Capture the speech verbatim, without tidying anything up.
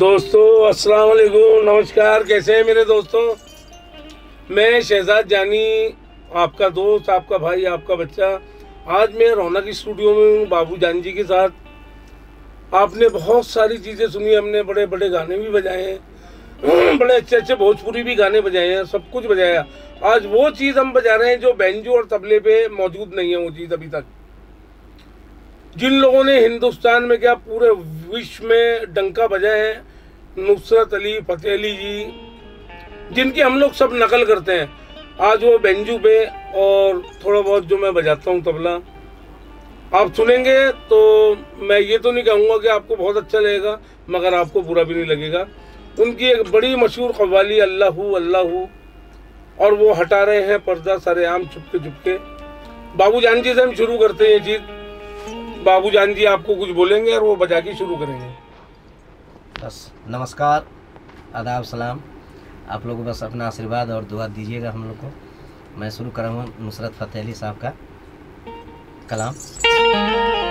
दोस्तों अस्सलाम वालेकुम, नमस्कार। कैसे हैं मेरे दोस्तों? मैं शहजाद जानी, आपका दोस्त, आपका भाई, आपका बच्चा। आज मैं रौनक स्टूडियो में हूँ बाबू जान जी के साथ। आपने बहुत सारी चीज़ें सुनी, हमने बड़े बड़े गाने भी बजाए हैं, बड़े अच्छे अच्छे भोजपुरी भी गाने बजाए हैं, सब कुछ बजाया। आज वो चीज़ हम बजा रहे हैं जो बैंजो और तबले पे मौजूद नहीं है, वो चीज़ अभी तक। जिन लोगों ने हिंदुस्तान में क्या पूरे विश्व में डंका बजाया है, नुसरत अली फतेह अली जी, जिनकी हम लोग सब नकल करते हैं, आज वो बेंजू पे और थोड़ा बहुत जो मैं बजाता हूँ तबला आप सुनेंगे। तो मैं ये तो नहीं कहूँगा कि आपको बहुत अच्छा लगेगा, मगर आपको बुरा भी नहीं लगेगा। उनकी एक बड़ी मशहूर कव्वाली अल्लाहू अल्लाहू, और वो हटा रहे हैं पर्दा सरेआम चुपके चुपके। बाबू जान जी से हम शुरू करते हैं ये चीज़। बाबू जान जी आपको कुछ बोलेंगे और वो बजा के शुरू करेंगे। बस नमस्कार, आदाब, सलाम। आप लोग बस अपना आशीर्वाद और दुआ दीजिएगा हम लोग को। मैं शुरू कराऊंगा नुसरत फतेह अली साहब का कलाम।